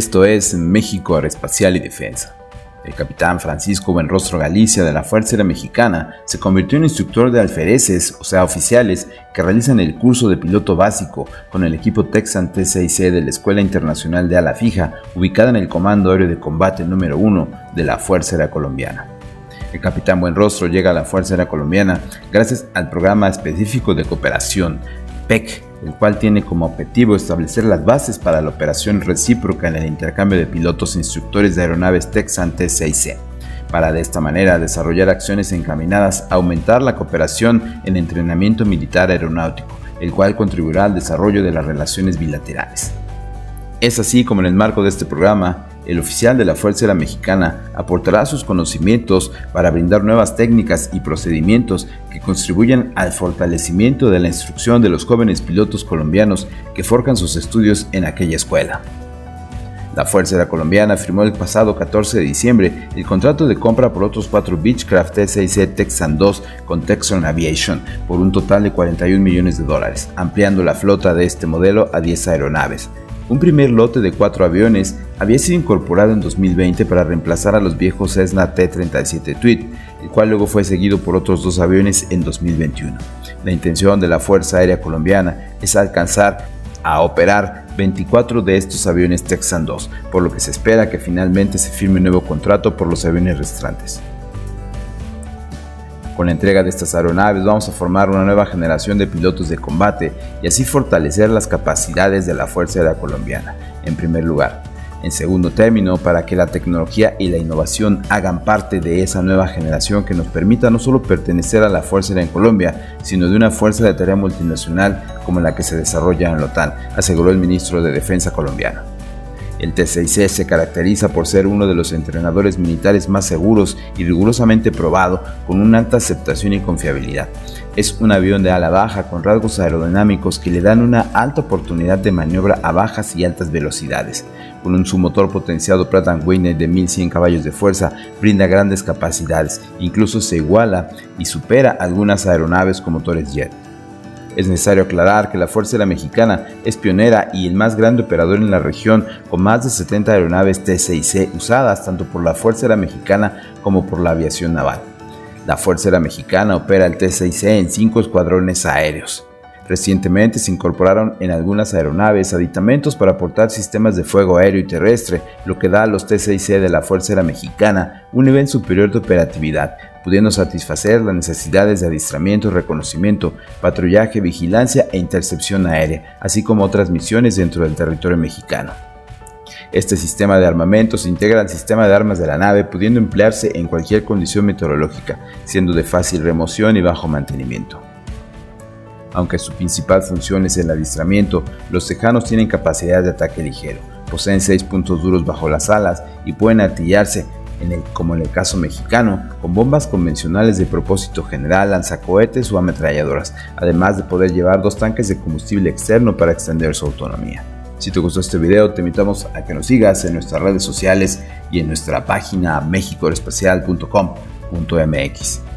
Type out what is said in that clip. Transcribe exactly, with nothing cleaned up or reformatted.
Esto es México Aeroespacial y Defensa. El capitán Francisco Buenrostro Galicia de la Fuerza Aérea Mexicana se convirtió en instructor de alfereces, o sea oficiales, que realizan el curso de piloto básico con el equipo Texan T seis C de la Escuela Internacional de Ala Fija, ubicada en el Comando Aéreo de Combate número uno de la Fuerza Aérea Colombiana. El capitán Buenrostro llega a la Fuerza Aérea Colombiana gracias al Programa Específico de Cooperación, P E C, el cual tiene como objetivo establecer las bases para la operación recíproca en el intercambio de pilotos e instructores de aeronaves Texan T seis C, para de esta manera desarrollar acciones encaminadas a aumentar la cooperación en entrenamiento militar aeronáutico, el cual contribuirá al desarrollo de las relaciones bilaterales. Es así como en el marco de este programa, el oficial de la Fuerza Aérea Mexicana aportará sus conocimientos para brindar nuevas técnicas y procedimientos que contribuyan al fortalecimiento de la instrucción de los jóvenes pilotos colombianos que forjan sus estudios en aquella escuela. La Fuerza Aérea Colombiana firmó el pasado catorce de diciembre el contrato de compra por otros cuatro Beechcraft T seis C Texan dos con Texan Aviation por un total de cuarenta y un millones de dólares, ampliando la flota de este modelo a diez aeronaves. Un primer lote de cuatro aviones había sido incorporado en dos mil veinte para reemplazar a los viejos Cessna T treinta y siete Tweet, el cual luego fue seguido por otros dos aviones en dos mil veintiuno. La intención de la Fuerza Aérea Colombiana es alcanzar a operar veinticuatro de estos aviones Texan dos, por lo que se espera que finalmente se firme un nuevo contrato por los aviones restantes. Con la entrega de estas aeronaves vamos a formar una nueva generación de pilotos de combate y así fortalecer las capacidades de la Fuerza Aérea Colombiana, en primer lugar. En segundo término, para que la tecnología y la innovación hagan parte de esa nueva generación que nos permita no solo pertenecer a la Fuerza Aérea en Colombia, sino de una fuerza de tarea multinacional como la que se desarrolla en la OTAN, aseguró el ministro de Defensa colombiano. El T seis C se caracteriza por ser uno de los entrenadores militares más seguros y rigurosamente probado, con una alta aceptación y confiabilidad. Es un avión de ala baja con rasgos aerodinámicos que le dan una alta oportunidad de maniobra a bajas y altas velocidades. Con un submotor potenciado Pratt and Whitney de mil cien caballos de fuerza, brinda grandes capacidades, incluso se iguala y supera algunas aeronaves con motores jet. Es necesario aclarar que la Fuerza Aérea Mexicana es pionera y el más grande operador en la región, con más de setenta aeronaves T seis C usadas tanto por la Fuerza Aérea Mexicana como por la aviación naval. La Fuerza Aérea Mexicana opera el T seis C en cinco escuadrones aéreos. Recientemente se incorporaron en algunas aeronaves aditamentos para aportar sistemas de fuego aéreo y terrestre, lo que da a los T seis C de la Fuerza Aérea Mexicana un nivel superior de operatividad, pudiendo satisfacer las necesidades de adiestramiento, reconocimiento, patrullaje, vigilancia e intercepción aérea, así como otras misiones dentro del territorio mexicano. Este sistema de armamento se integra al sistema de armas de la nave, pudiendo emplearse en cualquier condición meteorológica, siendo de fácil remoción y bajo mantenimiento. Aunque su principal función es el adiestramiento, los texanos tienen capacidad de ataque ligero, poseen seis puntos duros bajo las alas y pueden artillarse, En el, como en el caso mexicano, con bombas convencionales de propósito general, lanzacohetes o ametralladoras, además de poder llevar dos tanques de combustible externo para extender su autonomía. Si te gustó este video, te invitamos a que nos sigas en nuestras redes sociales y en nuestra página mexico aeroespacial punto com punto m x.